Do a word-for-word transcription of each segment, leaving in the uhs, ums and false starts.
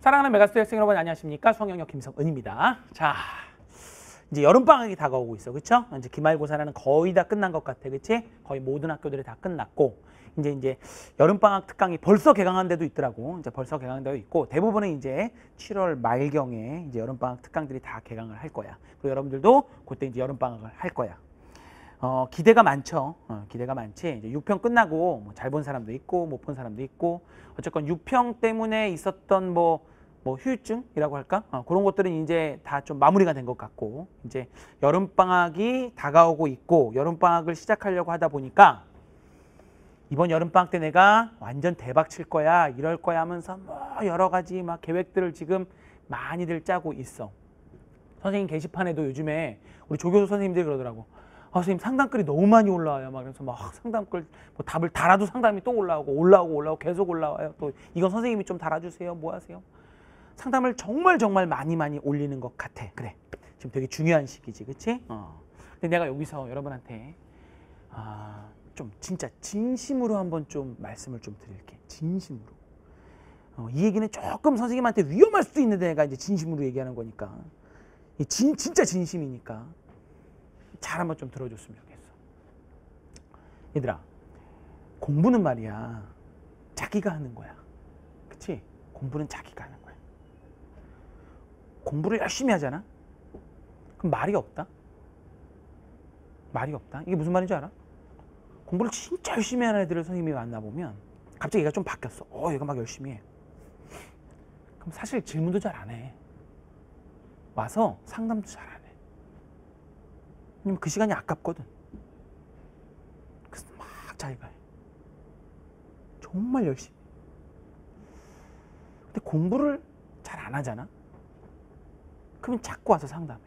사랑하는 메가스터디 학생 여러분 안녕하십니까? 수학영역 김성은입니다. 자, 이제 여름방학이 다가오고 있어, 그렇죠? 이제 기말고사는 거의 다 끝난 것 같아, 그렇지? 거의 모든 학교들이 다 끝났고 이제 이제 여름방학 특강이 벌써 개강한 데도 있더라고. 이제 벌써 개강한 데도 있고 대부분은 이제 칠월 말경에 이제 여름방학 특강들이 다 개강을 할 거야. 그리고 여러분들도 그때 이제 여름방학을 할 거야. 어, 기대가 많죠. 어, 기대가 많지. 이제 육 평 끝나고 뭐 잘 본 사람도 있고 못 본 사람도 있고 어쨌건 육 평 때문에 있었던 뭐 뭐 후유증이라고 할까? 어, 그런 것들은 이제 다 좀 마무리가 된 것 같고 이제 여름방학이 다가오고 있고 여름방학을 시작하려고 하다 보니까 이번 여름방학 때 내가 완전 대박 칠 거야, 이럴 거야 하면서 뭐 여러 가지 막 계획들을 지금 많이들 짜고 있어. 선생님 게시판에도 요즘에 우리 조교수 선생님들이 그러더라고. 아, 선생님 상담글이 너무 많이 올라와요. 막 그래서 막 상담글 뭐 답을 달아도 상담이 또 올라오고 올라오고 올라오고 계속 올라와요. 또 이건 선생님이 좀 달아주세요. 뭐 하세요? 상담을 정말 정말 많이 많이 올리는 것 같아. 그래. 지금 되게 중요한 시기지, 그치? 어. 근데 내가 여기서 여러분한테 아, 좀 진짜 진심으로 한번 좀 말씀을 좀 드릴게. 진심으로. 어, 이 얘기는 조금 선생님한테 위험할 수도 있는데 내가 이제 진심으로 얘기하는 거니까. 이 진, 진짜 진심이니까. 잘 한번 좀 들어줬으면 좋겠어. 얘들아, 공부는 말이야 자기가 하는 거야, 그치? 공부는 자기가 하는 거야. 공부를 열심히 하잖아? 그럼 말이 없다? 말이 없다? 이게 무슨 말인지 알아? 공부를 진짜 열심히 하는 애들을 선생님이 만나보면 갑자기 얘가 좀 바뀌었어. 어, 얘가 막 열심히 해. 그럼 사실 질문도 잘 안 해. 와서 상담도 잘 안 해. 왜냐면 그 시간이 아깝거든. 그래서 막 자기가 해. 정말 열심히. 근데 공부를 잘 안 하잖아? 그러면 자꾸 와서 상담해.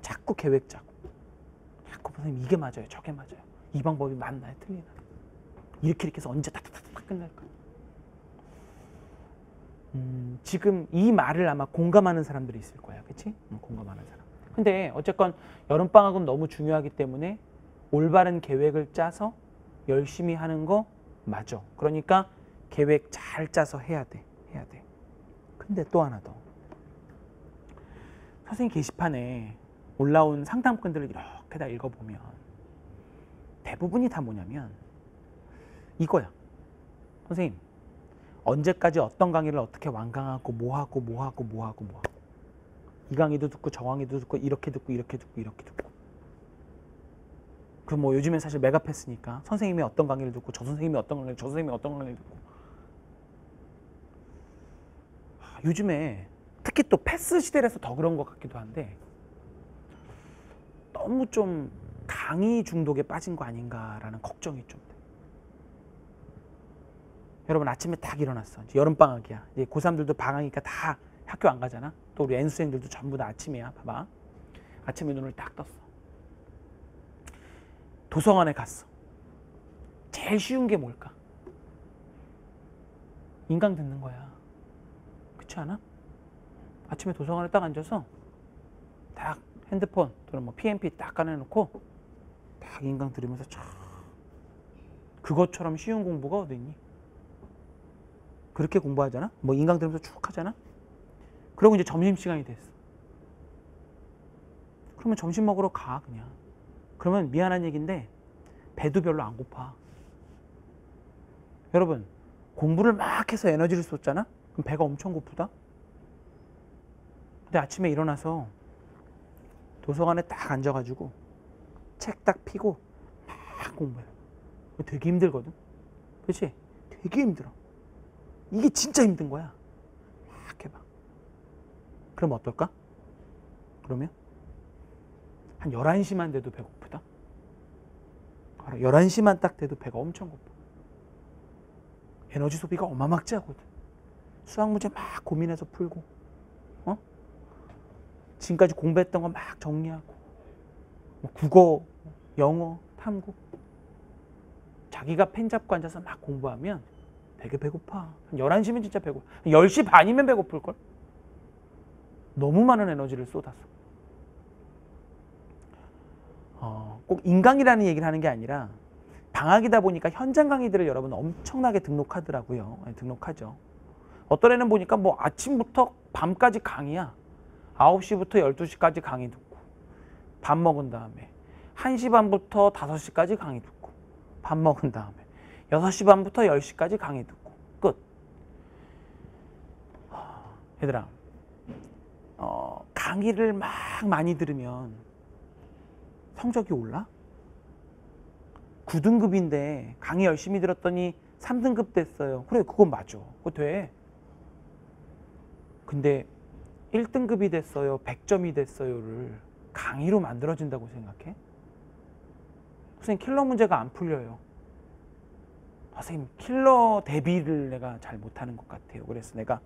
자꾸 계획 짜고. 자꾸 선생님 이게 맞아요, 저게 맞아요. 이 방법이 맞나요, 틀리나요? 이렇게 이렇게 해서 언제 다다다닥 끝날까? 음, 지금 이 말을 아마 공감하는 사람들이 있을 거야, 그치? 응, 공감하는 사람. 근데 어쨌건 여름방학은 너무 중요하기 때문에 올바른 계획을 짜서 열심히 하는 거 맞아. 그러니까 계획 잘 짜서 해야 돼. 해야 돼. 근데 또 하나 더. 선생님 게시판에 올라온 상담권들을 이렇게 다 읽어보면 대부분이 다 뭐냐면 이거야. 선생님, 언제까지 어떤 강의를 어떻게 완강하고 뭐하고 뭐하고 뭐하고 뭐하고 이 강의도 듣고 저 강의도 듣고 이렇게 듣고 이렇게 듣고 이렇게 듣고. 그럼 뭐 요즘엔 사실 메가패스니까 선생님이 어떤 강의를 듣고 저 선생님이 어떤 강의를 저 선생님이 어떤 강의를 듣고. 하, 요즘에 특히 또 패스 시대라서 더 그런 것 같기도 한데 너무 좀 강의 중독에 빠진 거 아닌가라는 걱정이 좀 돼. 여러분 아침에 딱 일어났어. 이제 여름방학이야. 이제 고삼들도 방학이니까 다 학교 안 가잖아. 또 우리 N수생들도 전부 다 아침이야. 봐봐. 아침에 눈을 딱 떴어. 도서관에 갔어. 제일 쉬운 게 뭘까? 인강 듣는 거야. 그렇지 않아? 아침에 도서관에 딱 앉아서 딱 핸드폰 또는 뭐 피엠피 딱 꺼내놓고 딱 인강 들으면서 촤. 그것처럼 쉬운 공부가 어디 있니? 그렇게 공부하잖아? 뭐 인강 들으면서 쭉 하잖아? 그러고 이제 점심시간이 됐어. 그러면 점심 먹으러 가, 그냥. 그러면 미안한 얘기인데 배도 별로 안 고파. 여러분, 공부를 막 해서 에너지를 쏟잖아? 그럼 배가 엄청 고프다? 근데 아침에 일어나서 도서관에 딱 앉아가지고 책 딱 피고 막 공부해. 되게 힘들거든? 그렇지? 되게 힘들어. 이게 진짜 힘든 거야. 막 해봐. 그럼 어떨까? 그러면? 한 열한 시만 돼도 배고프다? 열한 시만 딱 돼도 배가 엄청 고파. 에너지 소비가 어마막지 하거든. 수학 문제 막 고민해서 풀고, 어? 지금까지 공부했던 거 막 정리하고, 뭐 국어, 영어, 탐구. 자기가 펜 잡고 앉아서 막 공부하면 되게 배고파. 한 열한 시면 진짜 배고파. 열 시 반이면 배고플걸? 너무 많은 에너지를 쏟았어. 어, 꼭 인강이라는 얘기를 하는 게 아니라 방학이다 보니까 현장 강의들을 여러분 엄청나게 등록하더라고요. 아니, 등록하죠. 어떤 애는 보니까 뭐 아침부터 밤까지 강의야. 아홉 시부터 열두 시까지 강의 듣고 밥 먹은 다음에 한 시 반부터 다섯 시까지 강의 듣고 밥 먹은 다음에 여섯 시 반부터 열 시까지 강의 듣고 끝. 얘들아, 어, 강의를 막 많이 들으면 성적이 올라? 구 등급인데 강의 열심히 들었더니 삼 등급 됐어요. 그래, 그건 맞아. 그거 돼. 근데 일 등급이 됐어요, 백 점이 됐어요를 강의로 만들어진다고 생각해? 선생님, 킬러 문제가 안 풀려요. 아, 선생님, 킬러 대비를 내가 잘 못하는 것 같아요. 그래서 내가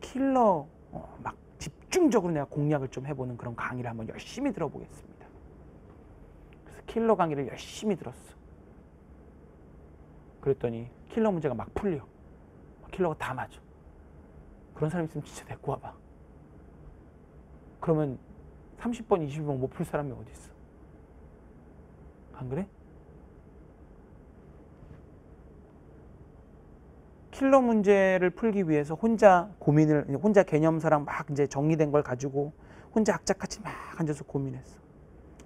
킬러 어, 막 집중적으로 내가 공략을 좀 해보는 그런 강의를 한번 열심히 들어보겠습니다. 그래서 킬러 강의를 열심히 들었어. 그랬더니 킬러 문제가 막 풀려. 킬러가 다 맞아. 그런 사람 있으면 진짜 데리고 와봐. 그러면 삼십 번, 이십 번 못 풀 사람이 어디 있어? 안 그래? 킬러 문제를 풀기 위해서 혼자 고민을, 혼자 개념사랑 막 이제 정리된 걸 가지고 혼자 악착같이 막 앉아서 고민했어.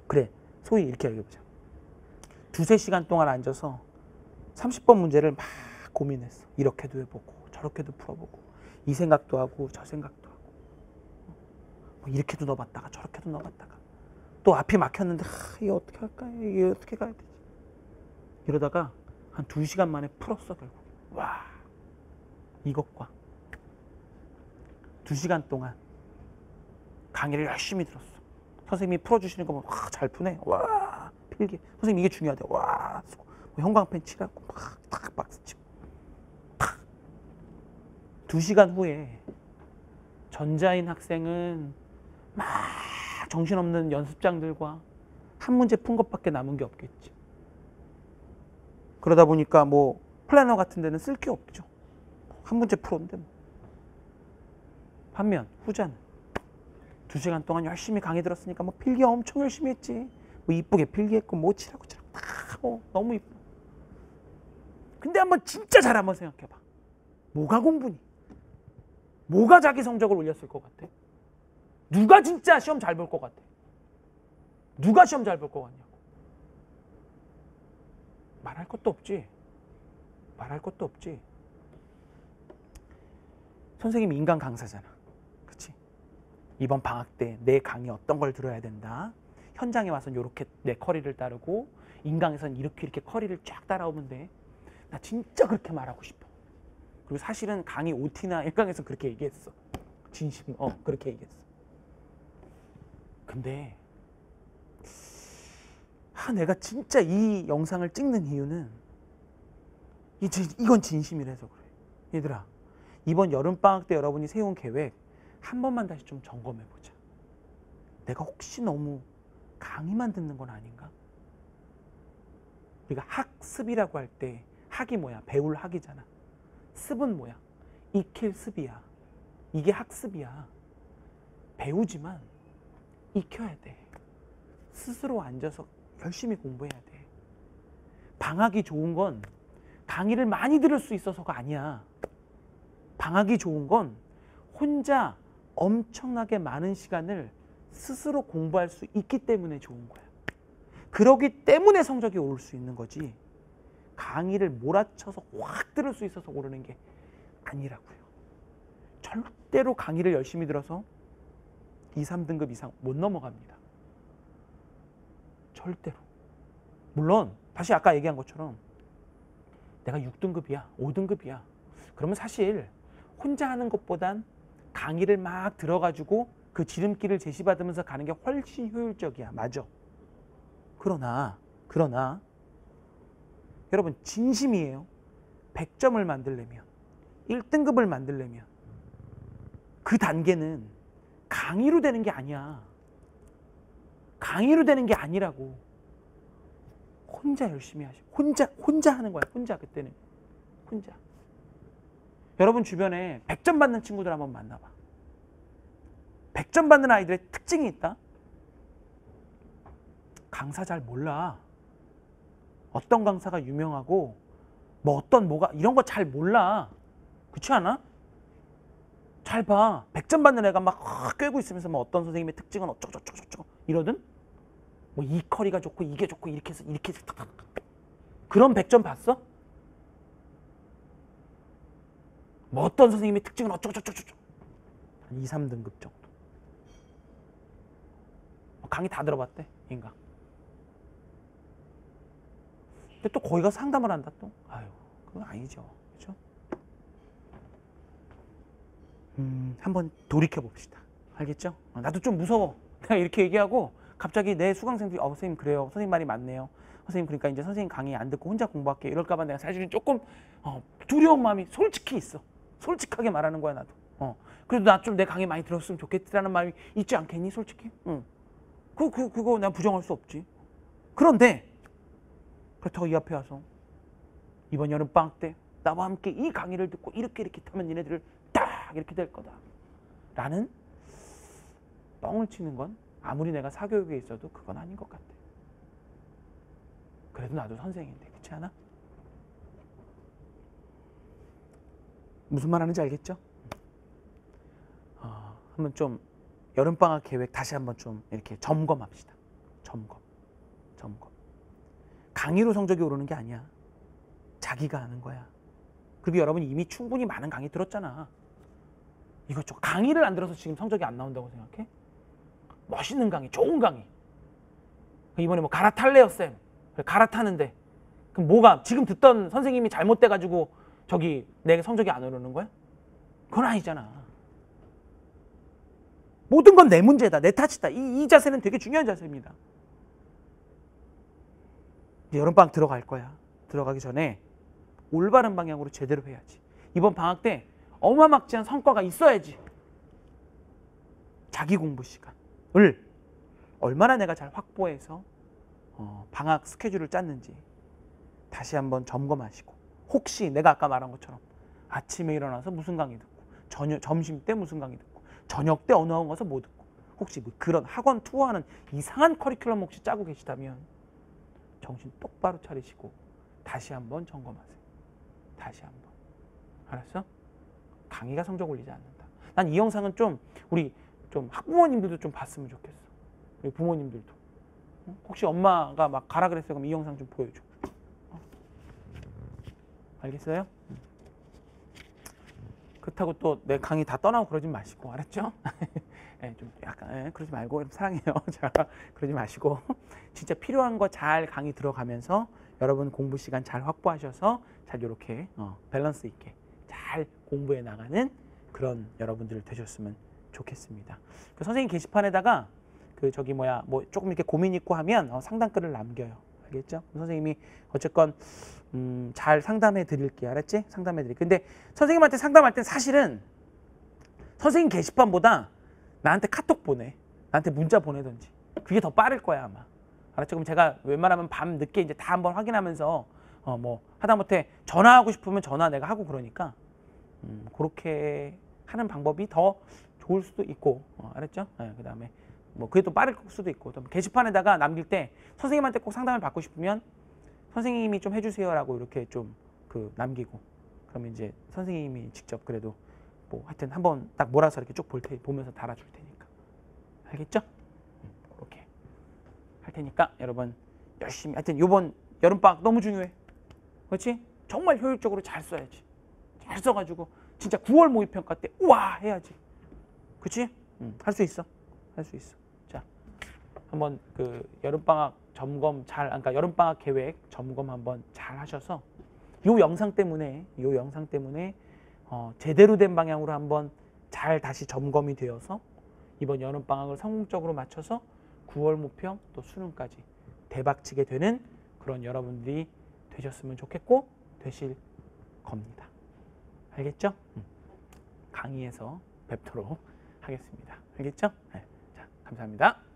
그래, 소위 이렇게 얘기해보자. 두세 시간 동안 앉아서 삼십 번 문제를 막 고민했어. 이렇게도 해보고 저렇게도 풀어보고 이 생각도 하고 저 생각도 하고 뭐 이렇게도 넣어봤다가 저렇게도 넣어봤다가 또 앞이 막혔는데 하, 이거 어떻게 할까? 이거 어떻게 가야 되지? 이러다가 한 두 시간 만에 풀었어, 결국. 와, 이것과 두 시간 동안 강의를 열심히 들었어. 선생님이 풀어주시는 거 보면 와, 잘 푸네. 와, 필기. 선생님 이게 중요하대. 와, 뭐 형광펜 칠하고 막 탁 박스 치고 탁. 두 시간 후에 전자인 학생은 막 정신없는 연습장들과 한 문제 푼 것밖에 남은 게 없겠지. 그러다 보니까 뭐 플래너 같은 데는 쓸 게 없죠. 한 문제 풀었는데 뭐. 반면 후자는 두 시간 동안 열심히 강의 들었으니까 뭐 필기 엄청 열심히 했지. 뭐 이쁘게 필기했고 뭐 칠하고 칠하고 다 어, 너무 이뻐. 근데 한번 진짜 잘 한번 생각해봐. 뭐가 공부니? 뭐가 자기 성적을 올렸을 것 같아? 누가 진짜 시험 잘 볼 것 같아? 누가 시험 잘 볼 것 같냐고. 말할 것도 없지. 말할 것도 없지. 선생님이 인간 강사잖아. 그치? 이번 방학 때 내 강의 어떤 걸 들어야 된다. 현장에 와서는 이렇게 내 커리를 따르고 인강에서는 이렇게 이렇게 커리를 쫙 따라오면 돼. 나 진짜 그렇게 말하고 싶어. 그리고 사실은 강의 오티나 일강에서 그렇게 얘기했어. 진심, 어, 그렇게 얘기했어. 근데 아, 내가 진짜 이 영상을 찍는 이유는 이, 이건 진심이라서 그래. 얘들아, 이번 여름방학 때 여러분이 세운 계획 한 번만 다시 좀 점검해보자. 내가 혹시 너무 강의만 듣는 건 아닌가? 우리가 학습이라고 할 때 학이 뭐야? 배울 학이잖아. 습은 뭐야? 익힐 습이야. 이게 학습이야. 배우지만 익혀야 돼. 스스로 앉아서 열심히 공부해야 돼. 방학이 좋은 건 강의를 많이 들을 수 있어서가 아니야. 방학이 좋은 건 혼자 엄청나게 많은 시간을 스스로 공부할 수 있기 때문에 좋은 거야. 그러기 때문에 성적이 오를 수 있는 거지. 강의를 몰아쳐서 확 들을 수 있어서 오르는 게 아니라고요. 절대로 강의를 열심히 들어서 이, 삼 등급 이상 못 넘어갑니다. 절대로. 물론 다시 아까 얘기한 것처럼 내가 육 등급이야, 오 등급이야. 그러면 사실 혼자 하는 것보단 강의를 막 들어가지고 그 지름길을 제시받으면서 가는 게 훨씬 효율적이야. 맞아. 그러나, 그러나 여러분 진심이에요. 백 점을 만들려면, 일 등급을 만들려면 그 단계는 강의로 되는 게 아니야. 강의로 되는 게 아니라고. 혼자 열심히 하시고 혼자, 혼자 하는 거야. 혼자 그때는. 혼자. 여러분 주변에 백 점 받는 친구들 한번 만나봐. 백 점 받는 아이들의 특징이 있다. 강사 잘 몰라. 어떤 강사가 유명하고 뭐 어떤 뭐가 이런 거 잘 몰라. 그렇지 않아? 잘 봐. 백 점 받는 애가 막 꿰고 있으면서 막 어떤 선생님의 특징은 어쩌고저쩌고저쩌고 이러든 뭐 이 커리가 좋고 이게 좋고 이렇게 해서 이렇게 해서 탁탁. 그런 백 점 봤어? 뭐 어떤 선생님의 특징은 어쩌고저쩌고저쩌고 한 이, 삼 등급 정도. 강의 다 들어봤대, 인강. 근데 또 거기 가서 상담을 한다 또. 아유, 그건 아니죠. 그렇죠? 음, 한번 돌이켜봅시다. 알겠죠? 나도 좀 무서워. 내가 이렇게 얘기하고 갑자기 내 수강생들이 어, 선생님 그래요. 선생님 말이 맞네요. 선생님 그러니까 이제 선생님 강의 안 듣고 혼자 공부할게. 이럴까 봐 내가 사실은 조금 어, 두려운 마음이 솔직히 있어. 솔직하게 말하는 거야 나도. 어. 그래도 나 좀 내 강의 많이 들었으면 좋겠다는 마음이 있지 않겠니? 솔직히? 응. 그, 그, 그거 내가 부정할 수 없지. 그런데 그렇다고 이 앞에 와서 이번 여름방학 때 나와 함께 이 강의를 듣고 이렇게 이렇게 하면 얘네들을 딱 이렇게 될 거다 라는 뻥을 치는 건 아무리 내가 사교육에 있어도 그건 아닌 것 같아. 그래도 나도 선생인데, 그렇지 않아? 무슨 말 하는지 알겠죠? 어, 한번 좀 여름방학 계획 다시 한번 좀 이렇게 점검합시다. 점검, 점검. 강의로 성적이 오르는 게 아니야. 자기가 하는 거야. 그리고 여러분 이미 충분히 많은 강의 들었잖아. 이것저것 강의를 안 들어서 지금 성적이 안 나온다고 생각해? 멋있는 강의, 좋은 강의. 이번에 뭐 갈아탈래요 쌤. 그래, 갈아타는데 그럼 뭐가 지금 듣던 선생님이 잘못돼가지고 저기 내 성적이 안 오르는 거야? 그건 아니잖아. 모든 건 내 문제다, 내 탓이다. 이, 이 자세는 되게 중요한 자세입니다. 여름방학 들어갈 거야. 들어가기 전에 올바른 방향으로 제대로 해야지. 이번 방학 때 어마막지한 성과가 있어야지. 자기 공부 시간을 얼마나 내가 잘 확보해서 방학 스케줄을 짰는지 다시 한번 점검하시고, 혹시 내가 아까 말한 것처럼 아침에 일어나서 무슨 강의 듣고, 저녁, 점심 때 무슨 강의 듣고, 저녁 때 어느 학원 가서 뭐 듣고, 혹시 뭐 그런 학원 투어하는 이상한 커리큘럼 혹시 짜고 계시다면 정신 똑바로 차리시고 다시 한번 점검하세요. 다시 한번. 알았어? 강의가 성적 올리지 않는다. 난 이 영상은 좀 우리 좀 학부모님들도 좀 봤으면 좋겠어. 우리 부모님들도. 혹시 엄마가 막 가라 그랬어요. 그럼 이 영상 좀 보여줘. 어? 알겠어요? 그렇다고 또 내 강의 다 떠나고 그러진 마시고, 알았죠? 네, 좀 약간 네, 그러지 말고 사랑해요. 자, 그러지 마시고 진짜 필요한 거 잘 강의 들어가면서 여러분 공부 시간 잘 확보하셔서 잘 이렇게 어, 밸런스 있게 잘 공부해 나가는 그런 여러분들 되셨으면 좋겠습니다. 그 선생님 게시판에다가 그 저기 뭐야 뭐 조금 이렇게 고민 있고 하면 어, 상담글을 남겨요. 알겠죠? 선생님이 어쨌건 음, 잘 상담해 드릴게요. 알았지? 상담해 드릴게요. 근데 선생님한테 상담할 땐 사실은 선생님 게시판보다 나한테 카톡 보내. 나한테 문자 보내든지. 그게 더 빠를 거야 아마. 알았죠? 그럼 제가 웬만하면 밤 늦게 이제 다 한번 확인하면서 어, 뭐 하다못해 전화하고 싶으면 전화 내가 하고 그러니까 음, 그렇게 하는 방법이 더 좋을 수도 있고. 어, 알았죠? 네, 그 다음에 뭐 그게 또 빠를 수도 있고. 게시판에다가 남길 때 선생님한테 꼭 상담을 받고 싶으면 선생님이 좀 해주세요라고 이렇게 좀 그 남기고, 그러면 이제 선생님이 직접 그래도 뭐 하여튼 한번 딱 몰아서 이렇게 쭉 볼 테, 보면서 달아줄 테니까. 알겠죠? 그렇게 할 테니까 여러분 열심히 하여튼 요번 여름방학 너무 중요해. 그렇지? 정말 효율적으로 잘 써야지. 잘 써가지고 진짜 구월 모의평가 때 우와 해야지. 그렇지? 응, 할 수 있어. 할 수 있어. 자, 한번 그 여름방학 점검 잘, 그러니까 여름방학 계획 점검 한번 잘 하셔서 요 영상 때문에, 요 영상 때문에 어, 제대로 된 방향으로 한번 잘 다시 점검이 되어서 이번 여름방학을 성공적으로 마쳐서 구월 모평 또 수능까지 대박치게 되는 그런 여러분들이 되셨으면 좋겠고 되실 겁니다. 알겠죠? 응. 강의에서 뵙도록 하겠습니다. 알겠죠? 네. 감사합니다.